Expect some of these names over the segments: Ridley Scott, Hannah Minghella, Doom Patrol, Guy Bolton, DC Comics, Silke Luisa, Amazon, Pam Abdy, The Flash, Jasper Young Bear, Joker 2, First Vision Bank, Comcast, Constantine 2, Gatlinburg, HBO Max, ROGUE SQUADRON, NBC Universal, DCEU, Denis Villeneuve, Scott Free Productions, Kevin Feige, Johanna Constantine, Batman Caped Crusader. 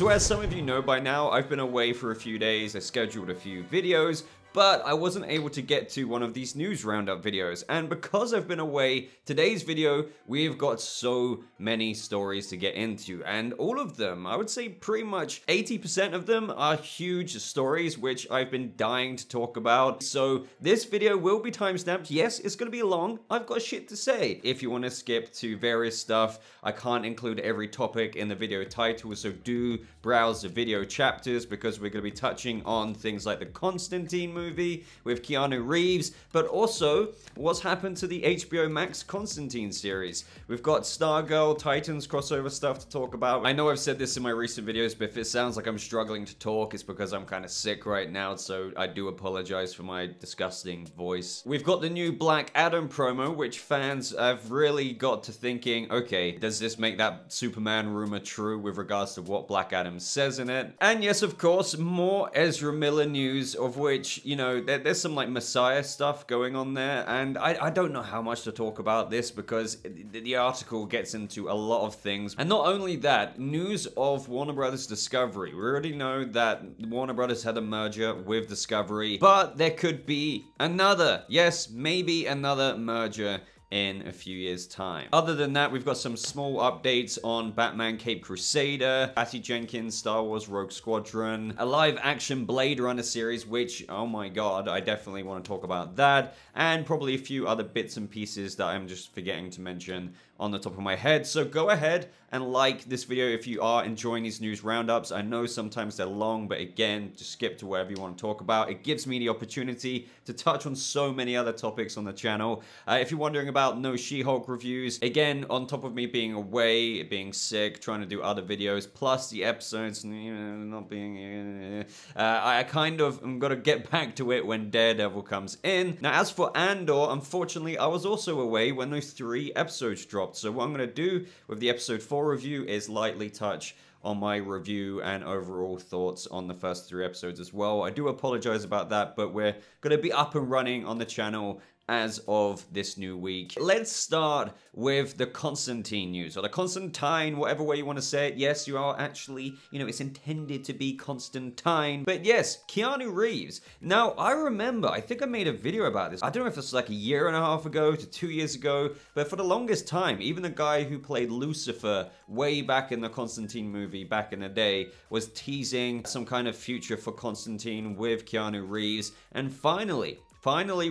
So as some of you know by now, I've been away for a few days. I scheduled a few videos, but I wasn't able to get to one of these news roundup videos. And because I've been away, today's video, we've got so many stories to get into. And all of them, I would say pretty much 80% of them are huge stories, which I've been dying to talk about. So this video will be timestamped. Yes, it's gonna be long. I've got shit to say. If you wanna skip to various stuff, I can't include every topic in the video title. So do browse the video chapters because we're gonna be touching on things like the Constantine movie with Keanu Reeves, but also what's happened to the HBO Max Constantine series. We've got Stargirl, Titans crossover stuff to talk about. I know I've said this in my recent videos, but if it sounds like I'm struggling to talk, it's because I'm kind of sick right now, so I do apologize for my disgusting voice. We've got the new Black Adam promo, which fans have really got to thinking, okay, does this make that Superman rumor true with regards to what Black Adam says in it? And yes, of course, more Ezra Miller news, of which, you know, there's some like Messiah stuff going on there, and I don't know how much to talk about this because the article gets into a lot of things. And not only that, news of Warner Bros Discovery. We already know that Warner Bros had a merger with Discovery, but there could be another, yes, maybe another merger in a few years' time. Other than that, we've got some small updates on Batman Caped Crusader, Patty Jenkins, Star Wars Rogue Squadron, a live-action Blade Runner series, which, oh my god, I definitely want to talk about that, and probably a few other bits and pieces that I'm just forgetting to mention on the top of my head. So go ahead and like this video if you are enjoying these news roundups. I know sometimes they're long, but again, just skip to wherever you want to talk about. It gives me the opportunity to touch on so many other topics on the channel. If you're wondering about no She-Hulk reviews, again, on top of me being away, being sick, trying to do other videos, plus the episodes not being... I kind of am gonna get back to it when Daredevil comes in. Now, as for Andor, unfortunately, I was also away when those 3 episodes dropped. So what I'm going to do with the episode 4 review is lightly touch on my review and overall thoughts on the first 3 episodes as well. I do apologize about that, but we're going to be up and running on the channel as of this new week. Let's start with the Constantine news, or the Constantine, whatever way you want to say it. Yes, you are actually, you know, it's intended to be Constantine. But yes, Keanu Reeves. Now, I remember, I think I made a video about this. I don't know if it's like a 1.5 years ago to 2 years ago, but for the longest time, even the guy who played Lucifer way back in the Constantine movie back in the day was teasing some kind of future for Constantine with Keanu Reeves. And finally,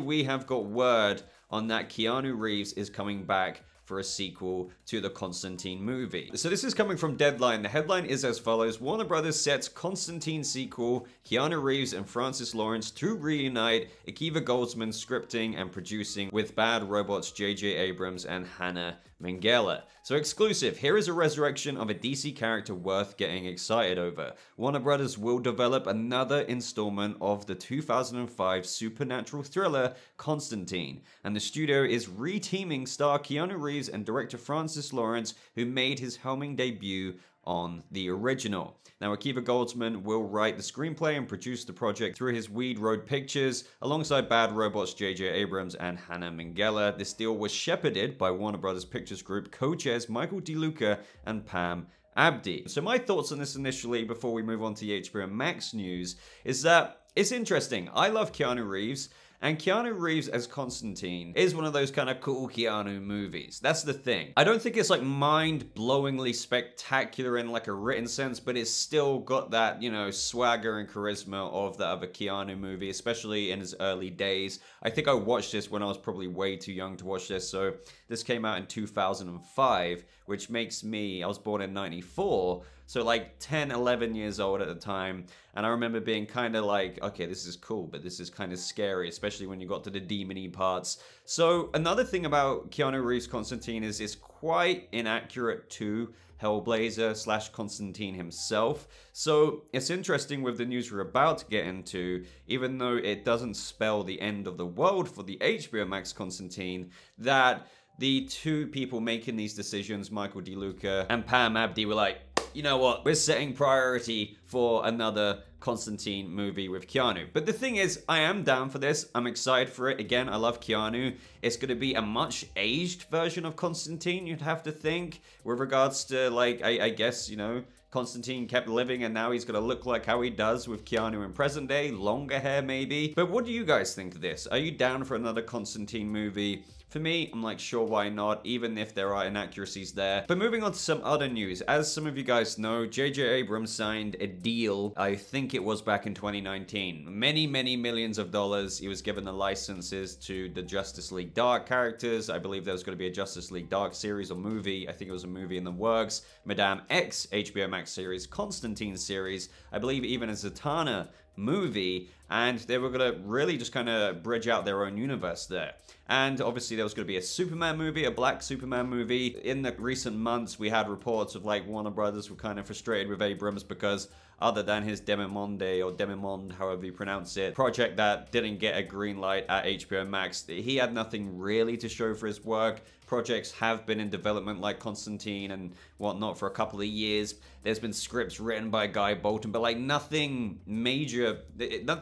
we have got word on that Keanu Reeves is coming back for a sequel to the Constantine movie. So this is coming from Deadline. The headline is as follows: Warner Brothers sets Constantine sequel, Keanu Reeves and Francis Lawrence to reunite, Akiva Goldsman scripting and producing with Bad Robot's JJ Abrams and Hannah Minghella. So exclusive, here is a resurrection of a DC character worth getting excited over. Warner Brothers will develop another installment of the 2005 supernatural thriller Constantine, and the studio is re-teaming star Keanu Reeves and director Francis Lawrence, who made his helming debut on the original. Now, Akiva Goldsman will write the screenplay and produce the project through his Weed Road Pictures, alongside Bad Robot's J.J. Abrams and Hannah Minghella. This deal was shepherded by Warner Brothers Pictures Group co-chairs Michael De Luca and Pam Abdy. So my thoughts on this initially, before we move on to the HBO Max news, is that it's interesting. I love Keanu Reeves, and Keanu Reeves as Constantine is one of those kind of cool Keanu movies. That's the thing. I don't think it's like mind-blowingly spectacular in like a written sense, but it's still got that, you know, swagger and charisma of the other Keanu movie, especially in his early days. I think I watched this when I was probably way too young to watch this. So this came out in 2005, which makes me, I was born in 94. So like 10, 11 years old at the time. And I remember being kind of like, okay, this is cool, but this is kind of scary, especially when you got to the demon-y parts. So another thing about Keanu Reeves' Constantine is it's quite inaccurate to Hellblazer / Constantine himself. So it's interesting with the news we're about to get into, even though it doesn't spell the end of the world for the HBO Max Constantine, that the 2 people making these decisions, Michael De Luca and Pam Abdy, were like, you know what, we're setting priority for another Constantine movie with Keanu. But the thing is, I am down for this. I'm excited for it. Again, I love Keanu. It's going to be a much aged version of Constantine, you'd have to think, with regards to, like, I guess, you know, Constantine kept living and now he's gonna look like how he does with Keanu in present day, longer hair maybe. But what do you guys think of this? Are you down for another Constantine movie? For me, I'm like, sure, why not, even if there are inaccuracies there. But moving on to some other news, as some of you guys know, JJ Abrams signed a deal, I think it was back in 2019. Many millions of dollars. He was given the licenses to the Justice League Dark characters. I believe there was going to be a Justice League Dark series or movie. I think it was a movie in the works. Madame X, HBO Max series, Constantine series, I believe even a Zatanna movie, and they were gonna really just kind of bridge out their own universe there. And obviously there was gonna be a Superman movie, a Black Superman movie. In the recent months we had reports of like Warner Brothers were kind of frustrated with Abrams because other than his Demimonde or Demimonde, however you pronounce it, project that didn't get a green light at HBO Max, he had nothing really to show for his work. Projects have been in development like Constantine and whatnot for a couple of years. There's been scripts written by Guy Bolton, but like nothing major,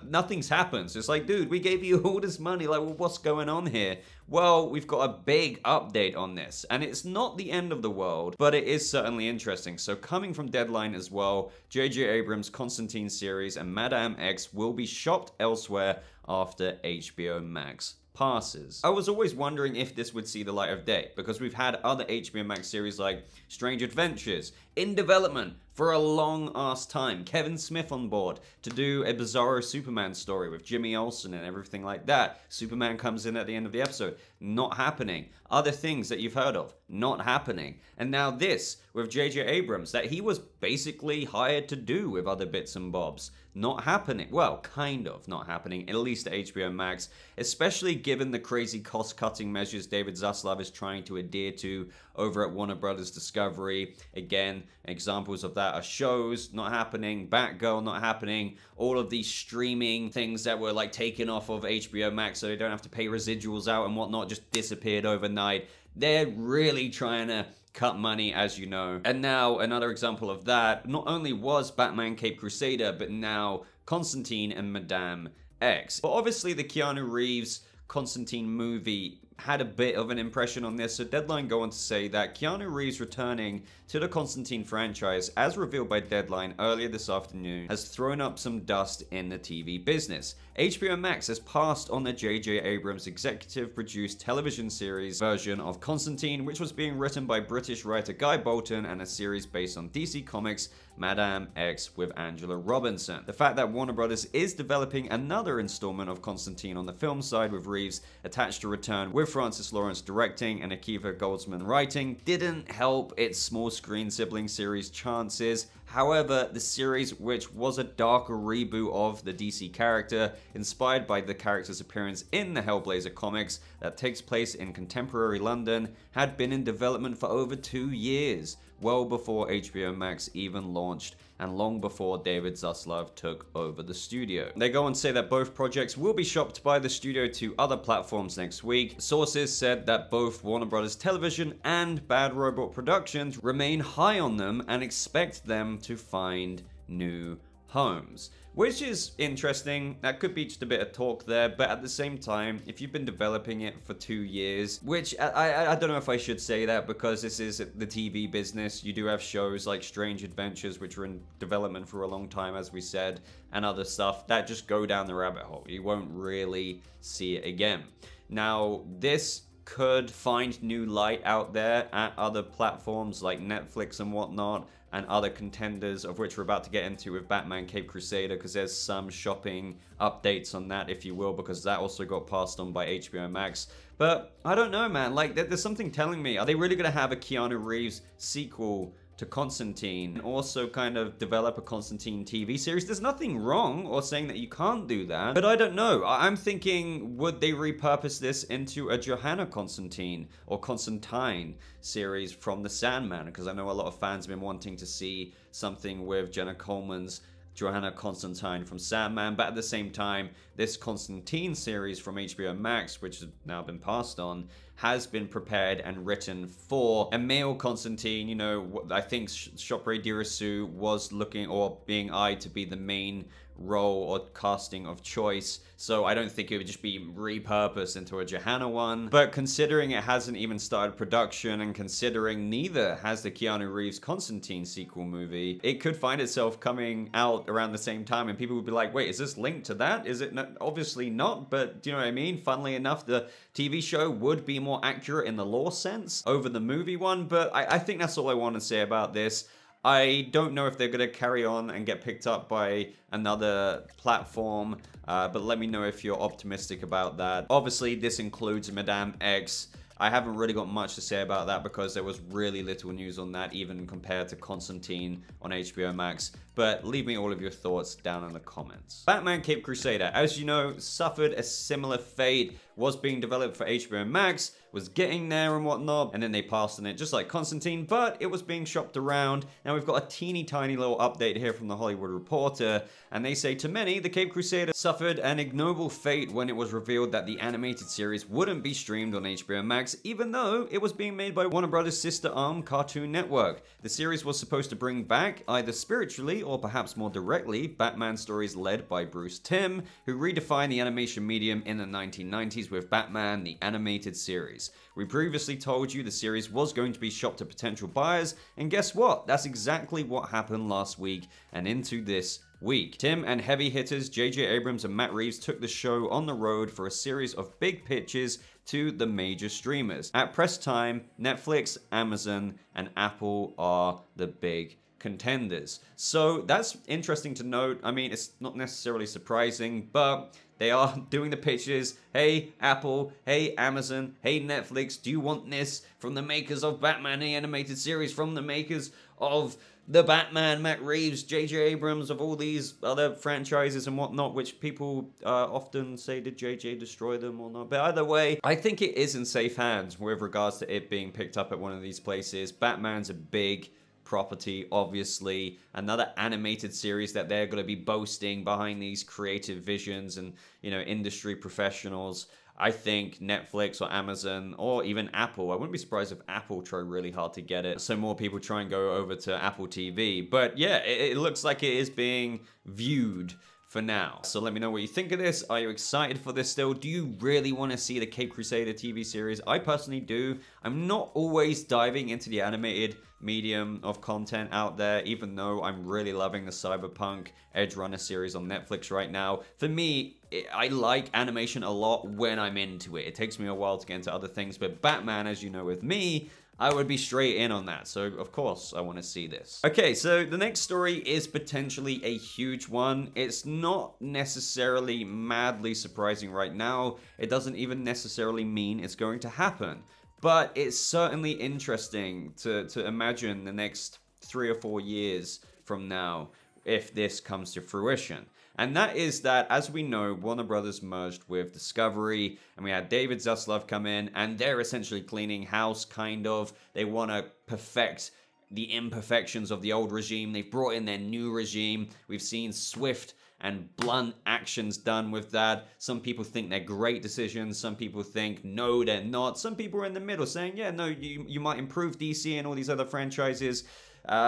nothing's happened. So it's like, dude, we gave you all this money, like, well, what's going on here? Well, we've got a big update on this, and it's not the end of the world, but it is certainly interesting. So coming from Deadline as well, J.J. Abrams' Constantine series and Madame X will be shopped elsewhere after HBO Max passes. I was always wondering if this would see the light of day, because we've had other HBO Max series like Strange Adventures in development for a long ass time. Kevin Smith on board to do a bizarro Superman story with Jimmy Olsen and everything like that. Superman comes in at the end of the episode. Not happening. Other things that you've heard of. Not happening. And now this with J.J. Abrams that he was basically hired to do with other bits and bobs. Not happening. Well, kind of not happening, at least at HBO Max, especially given the crazy cost-cutting measures David Zaslav is trying to adhere to over at Warner Bros Discovery. Again, examples of that are shows not happening, Batgirl not happening, all of these streaming things that were like taken off of HBO Max so they don't have to pay residuals out and whatnot just disappeared overnight. They're really trying to cut money, as you know. And now another example of that, not only was Batman Caped Crusader, but now Constantine and Madame X. But obviously the Keanu Reeves Constantine movie had a bit of an impression on this, so Deadline go on to say that Keanu Reeves returning to the Constantine franchise, as revealed by Deadline earlier this afternoon, has thrown up some dust in the TV business. HBO Max has passed on the J.J. Abrams executive-produced television series version of Constantine, which was being written by British writer Guy Bolton and a series based on DC Comics' Madame X with Angela Robinson. The fact that Warner Brothers is developing another installment of Constantine on the film side with Reeves attached to return with Francis Lawrence directing and Akiva Goldsman writing didn't help its small screen sibling series chances. However, the series, which was a darker reboot of the DC character, inspired by the character's appearance in the Hellblazer comics that takes place in contemporary London, had been in development for over 2 years, well before HBO Max even launched and long before David Zaslav took over the studio. They go on to say that both projects will be shopped by the studio to other platforms next week. Sources said that both Warner Brothers Television and Bad Robot Productions remain high on them and expect them to find new homes. Which is interesting. That could be just a bit of talk there, but at the same time, if you've been developing it for 2 years, which I don't know if I should say that because this is the TV business. You do have shows like Strange Adventures, which were in development for a long time, as we said, and other stuff that just go down the rabbit hole. You won't really see it again. Now, this could find new light out there at other platforms like Netflix and whatnot, and other contenders, of which we're about to get into with Batman Caped Crusader, because there's some shopping updates on that, if you will, because that also got passed on by HBO Max. But I don't know, man, like there's something telling me, are they really gonna have a Keanu Reeves sequel to Constantine and also kind of develop a Constantine TV series? There's nothing wrong or saying that you can't do that, but I don't know. I'm thinking, would they repurpose this into a Johanna Constantine or Constantine series from The Sandman? Because I know a lot of fans have been wanting to see something with Jenna Coleman's Johanna Constantine from Sandman, but at the same time, this Constantine series from HBO Max, which has now been passed on, has been prepared and written for a male Constantine. You know, I think Shopé Dirisu was looking or being eyed to be the main role or casting of choice, so I don't think it would just be repurposed into a Johanna one. But considering it hasn't even started production, and considering neither has the Keanu Reeves Constantine sequel movie, it could find itself coming out around the same time, and people would be like, wait, is this linked to that? Is it not? Obviously not, but do you know what I mean? Funnily enough, the TV show would be more accurate in the lore sense over the movie one, but I think that's all I want to say about this. I don't know if they're going to carry on and get picked up by another platform, but let me know if you're optimistic about that. Obviously, this includes Madame X. I haven't really got much to say about that because there was really little news on that, even compared to Constantine on HBO Max. But leave me all of your thoughts down in the comments. Batman Caped Crusader, as you know, suffered a similar fate, was being developed for HBO Max, was getting there and whatnot, and then they passed on it just like Constantine, but it was being shopped around. Now we've got a teeny tiny little update here from the Hollywood Reporter, and they say, to many, the Caped Crusader suffered an ignoble fate when it was revealed that the animated series wouldn't be streamed on HBO Max, even though it was being made by Warner Bros. Sister arm Cartoon Network. The series was supposed to bring back, either spiritually or perhaps more directly, Batman stories led by Bruce Timm, who redefined the animation medium in the 1990s with Batman the Animated Series. We previously told you the series was going to be shopped to potential buyers, and guess what? That's exactly what happened last week and into this week. Tim and heavy hitters JJ Abrams and Matt Reeves took the show on the road for a series of big pitches to the major streamers. At press time, Netflix, Amazon, and Apple are the big contenders. So that's interesting to note. I mean, it's not necessarily surprising, but they are doing the pitches. Hey, Apple. Hey, Amazon. Hey, Netflix. Do you want this from the makers of Batman the Animated Series, from the makers of The Batman, Matt Reeves, J.J. Abrams, of all these other franchises and whatnot, which people often say, did J.J. destroy them or not? But either way, I think it is in safe hands with regards to it being picked up at one of these places. Batman's a big property, obviously. Another animated series that they're going to be boasting behind these creative visions and, you know, industry professionals. I think Netflix or Amazon or even Apple, I wouldn't be surprised if Apple try really hard to get it, so more people try and go over to Apple TV. But yeah, it looks like it is being viewed for now. So let me know what you think of this. Are you excited for this still? Do you really want to see the Caped Crusader TV series? I personally do. I'm not always diving into the animated medium of content out there, even though I'm really loving the Cyberpunk Edge Runner series on Netflix right now. For me, I like animation a lot when I'm into it. It takes me a while to get into other things, but Batman, as you know with me, I would be straight in on that, so of course I want to see this. Okay, so the next story is potentially a huge one. It's not necessarily madly surprising right now. It doesn't even necessarily mean it's going to happen, but it's certainly interesting to imagine the next 3 or 4 years from now if this comes to fruition. And that is that, as we know, Warner Brothers merged with Discovery, and we had David Zaslav come in, and they're essentially cleaning house, kind of. They want to perfect the imperfections of the old regime. They've brought in their new regime. We've seen swift and blunt actions done with that. Some people think they're great decisions. Some people think, no, they're not. Some people are in the middle saying, yeah, no, you might improve DC and all these other franchises. You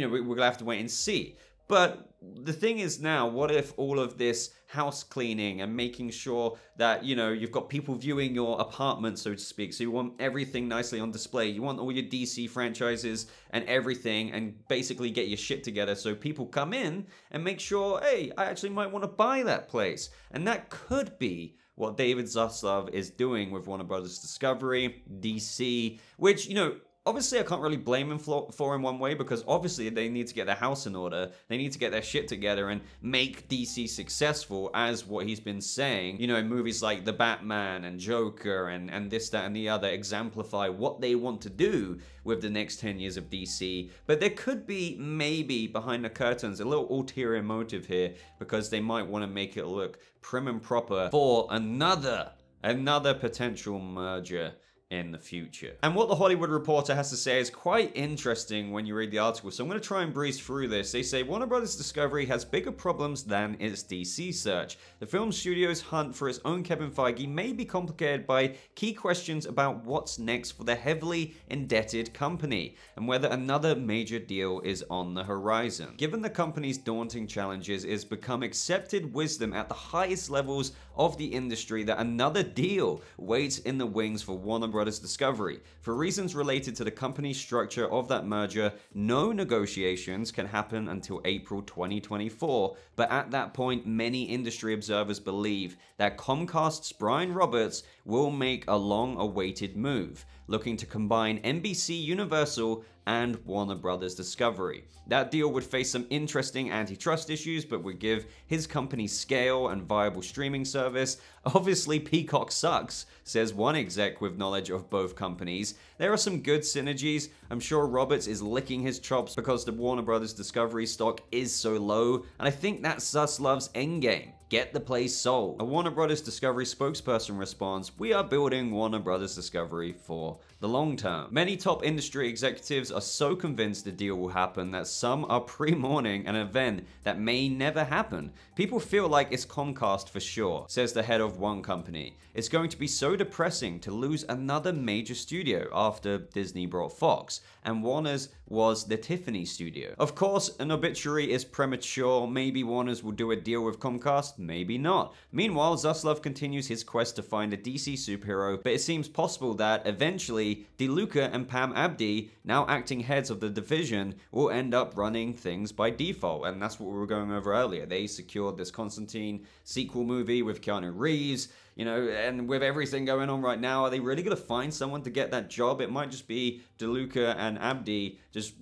know, we're going to have to wait and see. But the thing is now, what if all of this house cleaning and making sure that, you know, you've got people viewing your apartment, so to speak, so you want everything nicely on display. You want all your DC franchises and everything, and basically get your shit together so people come in and make sure, hey, I actually might want to buy that place. And that could be what David Zaslav is doing with Warner Bros. Discovery, DC, which, you know, obviously, I can't really blame him for in one way, because obviously they need to get their house in order. They need to get their shit together and make DC successful, as what he's been saying. You know, in movies like The Batman and Joker and this, that, and the other, exemplify what they want to do with the next 10 years of DC. But there could be, maybe, behind the curtains, a little ulterior motive here, because they might want to make it look prim and proper for another potential merger in the future. And what the Hollywood Reporter has to say is quite interesting when you read the article, so I'm going to try and breeze through this. They say, Warner Bros. Discovery has bigger problems than its DC search. The film studio's hunt for its own Kevin Feige may be complicated by key questions about what's next for the heavily indebted company, and whether another major deal is on the horizon. Given the company's daunting challenges, it's become accepted wisdom at the highest levels of the industry that another deal waits in the wings for Warner Bros. Discovery. For reasons related to the company structure of that merger, no negotiations can happen until April 2024, but at that point, many industry observers believe that Comcast's Brian Roberts will make a long-awaited move, looking to combine NBC Universal and Warner Bros. Discovery. That deal would face some interesting antitrust issues, but would give his company scale and viable streaming service. Obviously, Peacock sucks, says one exec with knowledge of both companies. There are some good synergies. I'm sure Roberts is licking his chops because the Warner Bros. Discovery stock is so low, and I think that's Zaslav's endgame. Get the place sold. A Warner Bros. Discovery spokesperson responds, "We are building Warner Bros. Discovery for the long term." Many top industry executives are so convinced the deal will happen that some are pre-mourning an event that may never happen. People feel like it's Comcast for sure, says the head of one company. It's going to be so depressing to lose another major studio after Disney brought Fox, and Warner's was the Tiffany studio. Of course, an obituary is premature. Maybe Warner's will do a deal with Comcast, maybe not. Meanwhile, Zaslav continues his quest to find a DC superhero, but it seems possible that eventually, De Luca and Pam Abdy, now acting heads of the division, will end up running things by default, and that's what we were going over earlier. They secured this Constantine sequel movie with Keanu Reeves, you know, and with everything going on right now, are they really going to find someone to get that job? It might just be De Luca and Abdi just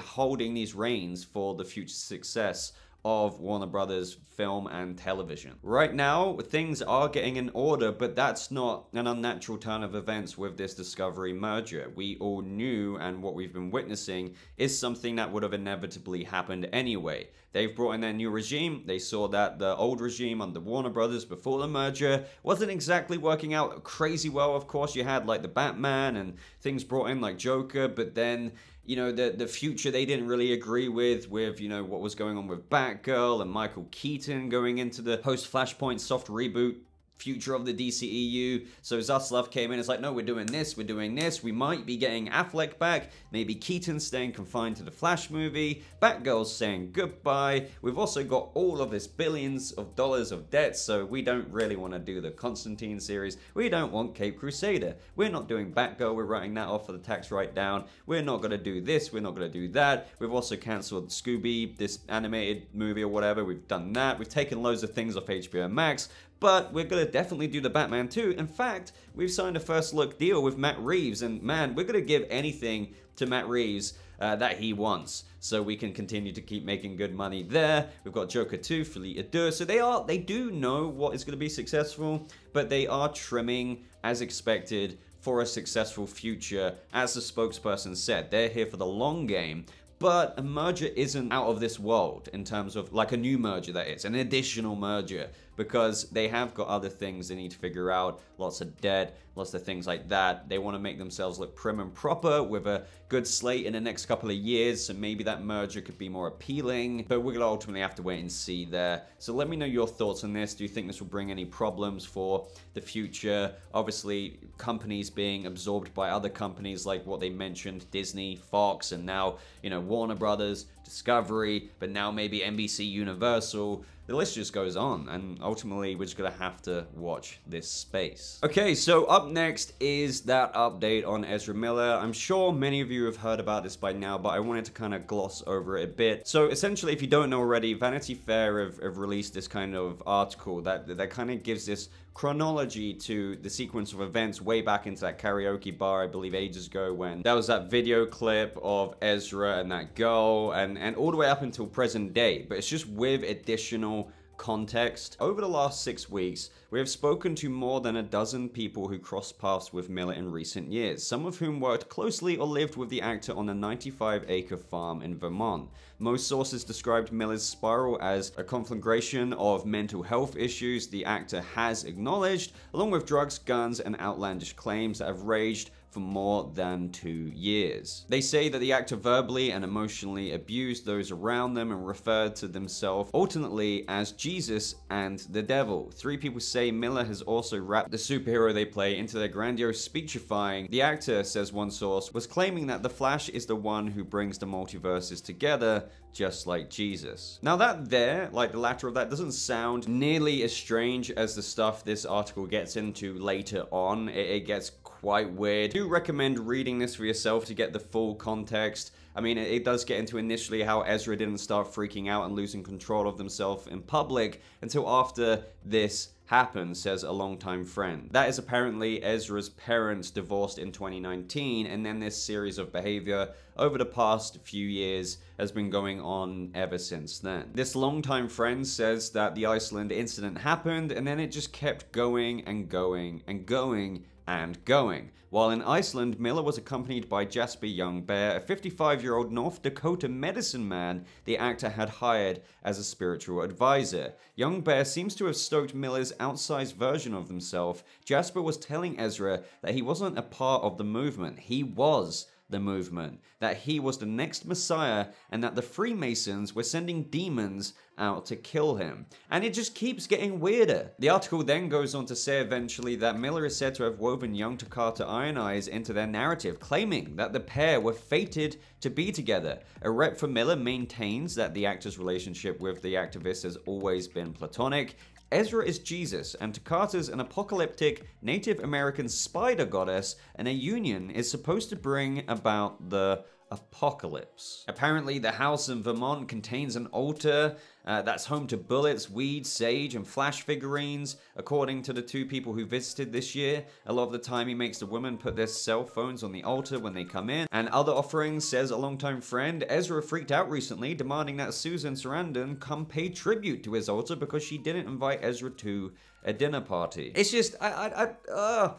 holding these reins for the future success of Warner Brothers film and television. Right now, things are getting in order, but that's not an unnatural turn of events with this Discovery merger. We all knew, and what we've been witnessing is something that would have inevitably happened anyway. They've brought in their new regime. They saw that the old regime under Warner Brothers before the merger wasn't exactly working out crazy well. Of course, you had like the Batman and things brought in like Joker, but then, you know, the future they didn't really agree with, you know, what was going on with Batgirl and Michael Keaton going into the post-Flashpoint soft reboot future of the DCEU. So Zaslav came in, it's like, no, we're doing this, we're doing this. We might be getting Affleck back, maybe Keaton staying confined to the Flash movie, Batgirl saying goodbye. We've also got all of this billions of dollars of debt, so we don't really want to do the Constantine series. We don't want Caped Crusader. We're not doing Batgirl, we're writing that off for the tax write down. We're not going to do this, we're not going to do that. We've also cancelled Scooby, this animated movie or whatever. We've done that. We've taken loads of things off HBO Max. But we're going to definitely do the Batman too. In fact, we've signed a first look deal with Matt Reeves, and man, we're going to give anything to Matt Reeves that he wants, so we can continue to keep making good money there. We've got Joker 2, Folie à Deux, so they do know what is going to be successful, but they are trimming as expected for a successful future. As the spokesperson said, they're here for the long game. But a merger isn't out of this world in terms of like a new merger, that is, an additional merger, because they have got other things they need to figure out, lots of debt, lots of things like that. They want to make themselves look prim and proper with a good slate in the next couple of years, so maybe that merger could be more appealing, but we're going to ultimately have to wait and see there. So let me know your thoughts on this. Do you think this will bring any problems for the future? Obviously, companies being absorbed by other companies like what they mentioned, Disney, Fox, and now, you know, Warner Brothers, Discovery, but now maybe NBC Universal. The list just goes on, and ultimately we're just gonna have to watch this space. Okay, so up next is that update on Ezra Miller. I'm sure many of you have heard about this by now, but I wanted to kind of gloss over it a bit. So essentially, if you don't know already, Vanity Fair have released this kind of article that kind of gives this chronology to the sequence of events way back into that karaoke bar, I believe ages ago, when there was that video clip of Ezra and that girl, and all the way up until present day, but it's just with additional context. Over the last 6 weeks, We have spoken to more than a dozen people who crossed paths with Miller in recent years, some of whom worked closely or lived with the actor on a 95-acre farm in Vermont. Most sources described Miller's spiral as a conflagration of mental health issues the actor has acknowledged, along with drugs, guns, and outlandish claims that have raged for more than 2 years. They say that the actor verbally and emotionally abused those around them and referred to themselves alternately as Jesus and the devil. Three people say Miller has also wrapped the superhero they play into their grandiose speechifying. The actor, says one source, was claiming that the Flash is the one who brings the multiverses together, just like Jesus. Now that there, like the latter of that, doesn't sound nearly as strange as the stuff this article gets into later on. It gets quite weird. I do recommend reading this for yourself to get the full context. I mean, it does get into initially how Ezra didn't start freaking out and losing control of himself in public until after this happened, says a longtime friend. That is apparently Ezra's parents divorced in 2019, and then this series of behavior over the past few years has been going on ever since then. This longtime friend says that the Iceland incident happened, and then it just kept going and going and going and going. While in Iceland, Miller was accompanied by Jasper Young Bear, a 55-year-old North Dakota medicine man the actor had hired as a spiritual advisor. Young Bear seems to have stoked Miller's outsized version of himself. Jasper was telling Ezra that he wasn't a part of the movement. He was the movement, that he was the next Messiah, and that the Freemasons were sending demons out to kill him. And it just keeps getting weirder. The article then goes on to say eventually that Miller is said to have woven young Takata Ionize into their narrative, claiming that the pair were fated to be together. A rep for Miller maintains that the actor's relationship with the activist has always been platonic. Ezra is Jesus, and Takata's an apocalyptic Native American spider goddess, and a union is supposed to bring about the apocalypse. Apparently, the house in Vermont contains an altar that's home to bullets, weed, sage, and Flash figurines. According to the two people who visited this year, a lot of the time he makes the women put their cell phones on the altar when they come in. And other offerings, says a longtime friend. Ezra freaked out recently, demanding that Susan Sarandon come pay tribute to his altar because she didn't invite Ezra to a dinner party. It's just,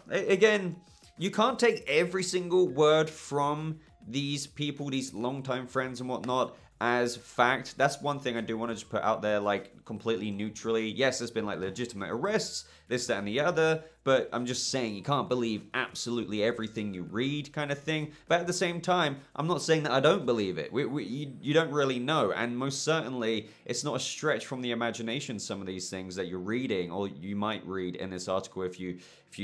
again, you can't take every single word from these people, these longtime friends and whatnot, as fact. That's one thing I do want to just put out there, like, completely neutrally. Yes, there's been, like, legitimate arrests, this, that, and the other, but I'm just saying you can't believe absolutely everything you read kind of thing. But at the same time, I'm not saying that I don't believe it. You don't really know, and most certainly it's not a stretch from the imagination, some of these things that you're reading, or you might read in this article if you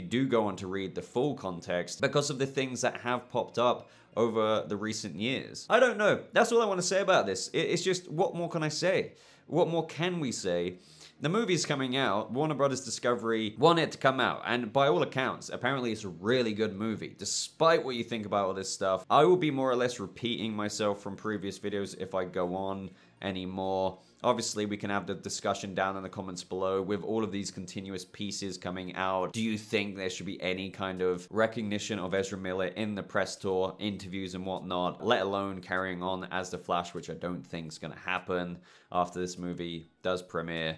do go on to read the full context, because of the things that have popped up over the recent years. I don't know. That's all I want to say about this. It's just, what more can I say? What more can we say? The movie's coming out. Warner Bros. Discovery want it to come out, and by all accounts, apparently it's a really good movie, despite what you think about all this stuff. I will be more or less repeating myself from previous videos if I go on anymore. Obviously, we can have the discussion down in the comments below with all of these continuous pieces coming out. Do you think there should be any kind of recognition of Ezra Miller in the press tour, interviews and whatnot, let alone carrying on as the Flash, which I don't think is going to happen after this movie does premiere?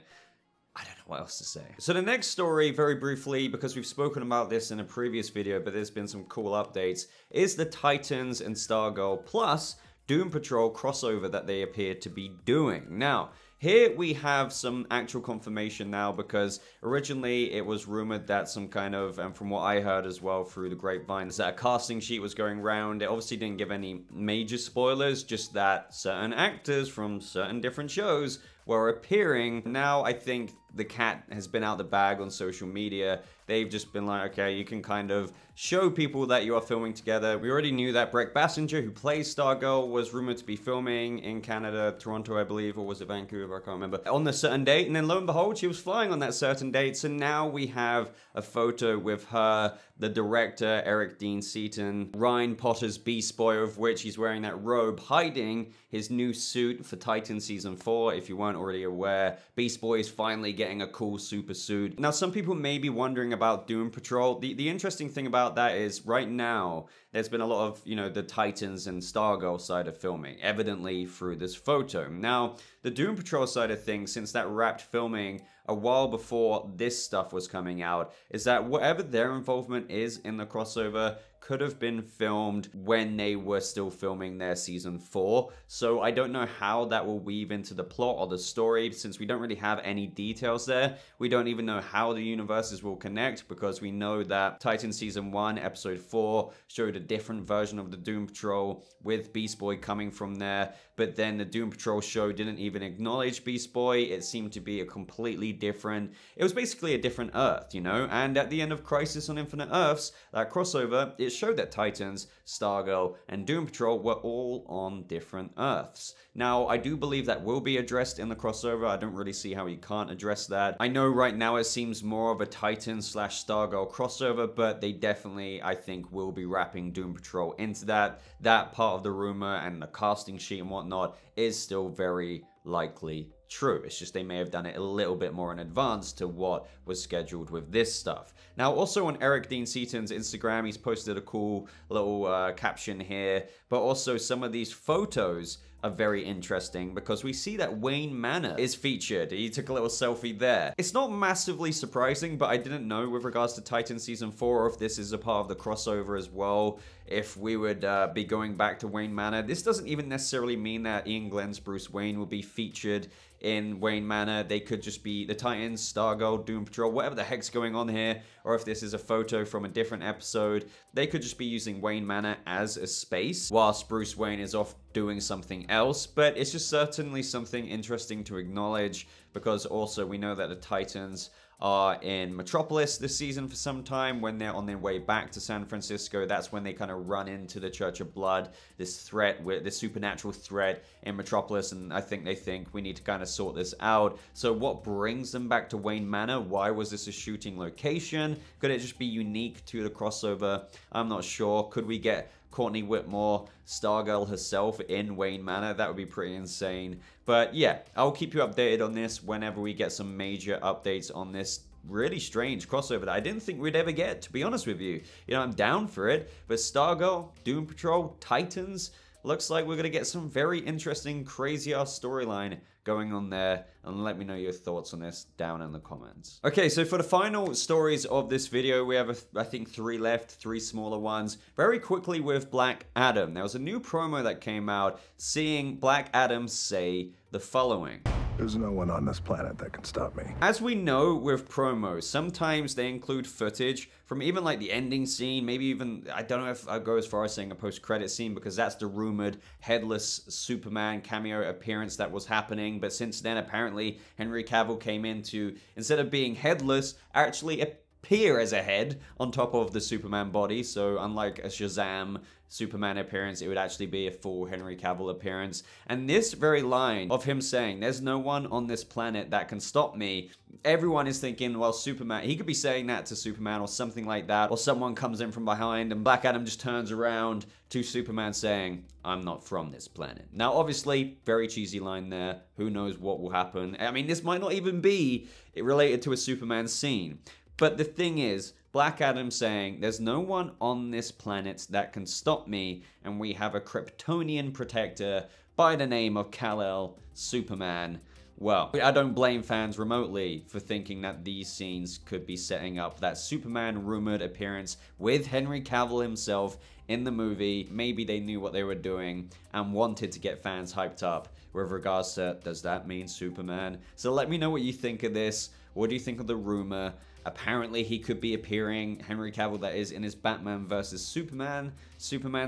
I don't know what else to say. So the next story, very briefly, because we've spoken about this in a previous video, but there's been some cool updates, is the Titans and Stargirl plus Doom Patrol crossover that they appear to be doing. Now, here we have some actual confirmation now, because originally it was rumored that some kind of, and from what I heard as well through the grapevines, that a casting sheet was going around. It obviously didn't give any major spoilers, just that certain actors from certain different shows were appearing. Now I think the cat has been out the bag on social media. They've just been like, okay, you can kind of show people that you are filming together. We already knew that Breck Bassinger, who plays Stargirl, was rumored to be filming in Canada, Toronto, I believe, or was it Vancouver? I can't remember. On a certain date, and then lo and behold, she was flying on that certain date. So now we have a photo with her, the director, Eric Dean Seaton, Ryan Potter's Beast Boy, of which he's wearing that robe, hiding his new suit for Titan Season 4, if you weren't already aware. Beast Boy is finally getting a cool super suit. Now, some people may be wondering about Doom Patrol. The interesting thing about that is right now there's been a lot of, you know, the Titans and Stargirl side of filming, evidently through this photo. Now, the Doom Patrol side of things, since that wrapped filming a while before this stuff was coming out, is that whatever their involvement is in the crossover could have been filmed when they were still filming their season 4. So I don't know how that will weave into the plot or the story, since we don't really have any details there. We don't even know how the universes will connect, because we know that Titan season 1, episode 4 showed a different version of the Doom Patrol with Beast Boy coming from there. But then the Doom Patrol show didn't even acknowledge Beast Boy. It seemed to be a completely different, it was basically a different Earth, you know? And at the end of Crisis on Infinite Earths, that crossover, it showed that Titans, Stargirl, and Doom Patrol were all on different Earths. Now, I do believe that will be addressed in the crossover. I don't really see how you can't address that. I know right now it seems more of a Titan/Stargirl crossover, but they definitely, I think, will be wrapping Doom Patrol into that. That part of the rumor and the casting sheet and whatnot is still very likely true. It's just they may have done it a little bit more in advance to what was scheduled with this stuff. Now, also on Eric Dean Seaton's Instagram, he's posted a cool little caption here, but also some of these photos are very interesting, because we see that Wayne Manor is featured. He took a little selfie there. It's not massively surprising, but I didn't know with regards to Titan Season 4 if this is a part of the crossover as well, if we would be going back to Wayne Manor. This doesn't even necessarily mean that Ian Glenn's Bruce Wayne will be featured in Wayne Manor. They could just be the Titans, Stargirl, Doom Patrol, whatever the heck's going on here, or if this is a photo from a different episode, they could just be using Wayne Manor as a space whilst Bruce Wayne is off doing something else. But it's just certainly something interesting to acknowledge, because also we know that the Titans are in Metropolis this season for some time. When they're on their way back to San Francisco, that's when they kind of run into the Church of Blood, this threat, this supernatural threat in Metropolis, and I think they think we need to kind of sort this out. So what brings them back to Wayne Manor? Why was this a shooting location? Could it just be unique to the crossover? I'm not sure. Could we get Courtney Whitmore, Stargirl herself, in Wayne Manor? That would be pretty insane. But yeah, I'll keep you updated on this whenever we get some major updates on this really strange crossover that I didn't think we'd ever get, to be honest with you. You know, I'm down for it, but Stargirl, Doom Patrol, Titans, looks like we're going to get some very interesting, crazy-ass storyline going on there, and let me know your thoughts on this down in the comments. Okay, so for the final stories of this video, we have, I think, 3 left, 3 smaller ones. Very quickly with Black Adam. There was a new promo that came out seeing Black Adam say the following. There's no one on this planet that can stop me. As we know with promos, sometimes they include footage from even like the ending scene, maybe even, I don't know if I'll go as far as saying a post-credit scene, because that's the rumored headless Superman cameo appearance that was happening. But since then, apparently, Henry Cavill came in to, instead of being headless, actually appear as a head on top of the Superman body. So unlike a Shazam Superman appearance, it would actually be a full Henry Cavill appearance. And this very line of him saying, there's no one on this planet that can stop me, everyone is thinking, well, Superman, he could be saying that to Superman or something like that, or someone comes in from behind and Black Adam just turns around to Superman saying, I'm not from this planet. Now, obviously, very cheesy line there. Who knows what will happen? I mean, this might not even be related to a Superman scene. But the thing is, Black Adam saying, there's no one on this planet that can stop me, and we have a Kryptonian protector by the name of Kal-El, Superman. Well, I don't blame fans remotely for thinking that these scenes could be setting up that Superman rumored appearance with Henry Cavill himself in the movie. Maybe they knew what they were doing and wanted to get fans hyped up with regards to, does that mean Superman? So let me know what you think of this. What do you think of the rumor? Apparently he could be appearing, Henry Cavill that is, in his Batman versus Superman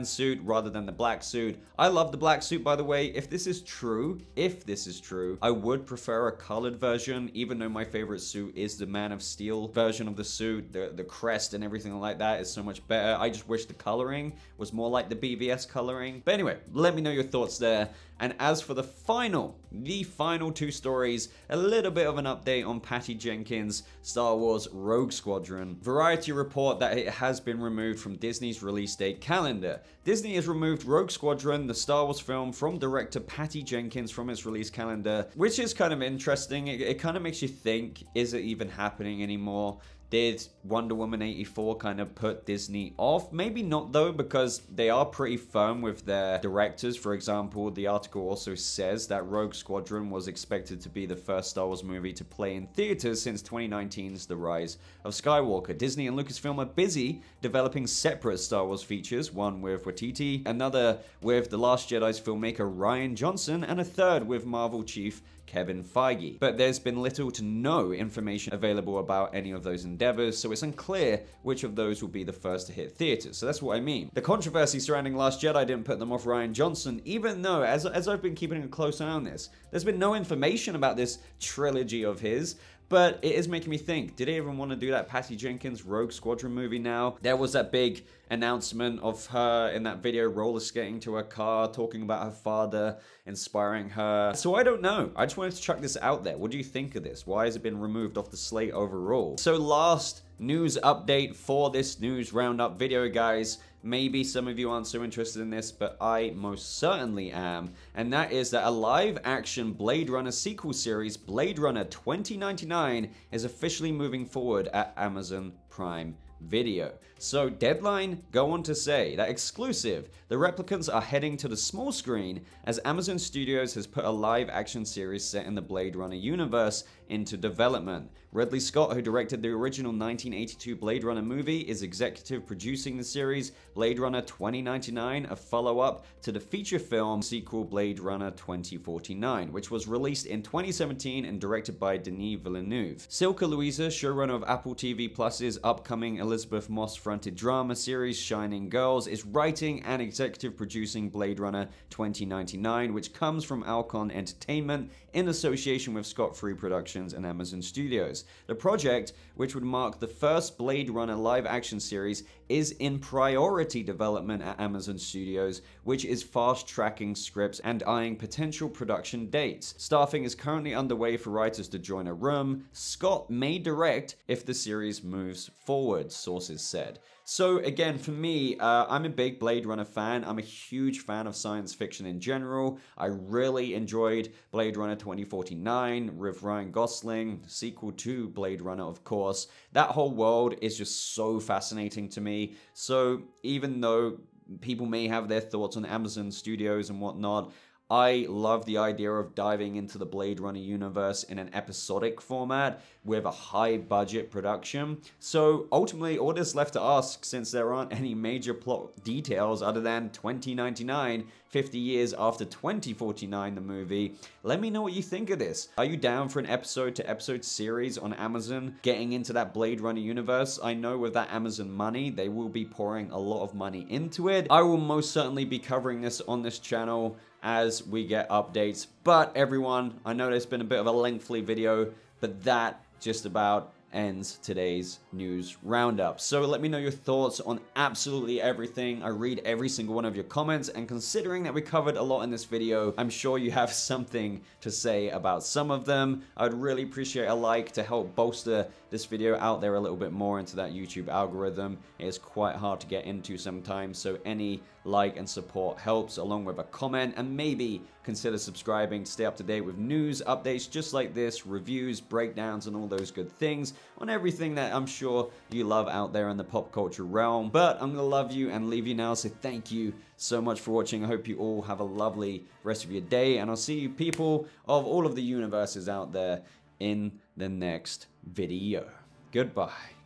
suit rather than the black suit. I love the black suit, by the way. If this is true, I would prefer a colored version, even though my favorite suit is the Man of Steel version of the suit. The crest and everything like that is so much better. I just wish the coloring was more like the BVS coloring. But anyway, let me know your thoughts there. And as for the final 2 stories, a little bit of an update on Patty Jenkins' Star Wars Rogue Squadron. Variety report that it has been removed from Disney's release date calendar. Disney has removed Rogue Squadron, the Star Wars film, from director Patty Jenkins from its release calendar, which is kind of interesting. It kind of makes you think, is it even happening anymore? Did Wonder Woman 84 kind of put Disney off? Maybe not though, because they are pretty firm with their directors. For example, the article also says that Rogue Squadron was expected to be the first Star Wars movie to play in theaters since 2019's The Rise of Skywalker. Disney and Lucasfilm are busy developing separate Star Wars features, one with Waititi, another with The Last Jedi's filmmaker Ryan Johnson, and a third with Marvel chief Kevin Feige. But there's been little to no information available about any of those endeavors, so it's unclear which of those will be the first to hit theaters. So that's what I mean. The controversy surrounding Last Jedi didn't put them off Ryan Johnson, even though, as I've been keeping a close eye on this, there's been no information about this trilogy of his. But it is making me think, did they even want to do that Patty Jenkins Rogue Squadron movie now? There was that big announcement of her in that video roller skating to her car, talking about her father, inspiring her. So I don't know. I just wanted to chuck this out there. What do you think of this? Why has it been removed off the slate overall? So last news update for this news roundup video, guys. Maybe some of you aren't so interested in this, but I most certainly am. And that is that a live-action Blade Runner sequel series, Blade Runner 2099, is officially moving forward at Amazon Prime Video. So Deadline go on to say that exclusive, the replicants are heading to the small screen as Amazon Studios has put a live action series set in the Blade Runner universe into development. Ridley Scott, who directed the original 1982 Blade Runner movie, is executive producing the series. Blade Runner 2099, a follow-up to the feature film sequel Blade Runner 2049, which was released in 2017 and directed by Denis Villeneuve. Silke Luisa, showrunner of Apple TV Plus's upcoming Elizabeth Moss-fronted drama series Shining Girls, is writing and executive producing Blade Runner 2099, which comes from Alcon Entertainment in association with Scott Free Productions and Amazon Studios. The project, which would mark the first Blade Runner live-action series, is in priority development at Amazon Studios, which is fast-tracking scripts and eyeing potential production dates. Staffing is currently underway for writers to join a room. Scott may direct if the series moves forward, sources said. So again, for me, I'm a big Blade Runner fan. I'm a huge fan of science fiction in general. I really enjoyed Blade Runner 2049 with Ryan Gosling, sequel to Blade Runner, of course. That whole world is just so fascinating to me. So even though people may have their thoughts on Amazon Studios and whatnot, I love the idea of diving into the Blade Runner universe in an episodic format with a high budget production. So ultimately, all that's left to ask, since there aren't any major plot details other than 2099, 50 years after 2049, the movie, let me know what you think of this. Are you down for an episode-to-episode series on Amazon getting into that Blade Runner universe? I know with that Amazon money, they will be pouring a lot of money into it. I will most certainly be covering this on this channel as we get updates. But everyone, I know there's been a bit of a lengthy video, but that just about ends today's news roundup. So let me know your thoughts on absolutely everything. I read every single one of your comments, and considering that we covered a lot in this video, I'm sure you have something to say about some of them. I'd really appreciate a like to help bolster this video out there a little bit more into that YouTube algorithm. It is quite hard to get into sometimes, so any like and support helps, along with a comment, and maybe consider subscribing to stay up to date with news updates just like this, reviews, breakdowns, and all those good things on everything that I'm sure you love out there in the pop culture realm. But I'm gonna love you and leave you now, so thank you so much for watching. I hope you all have a lovely rest of your day, and I'll see you people of all of the universes out there in the next video. Goodbye.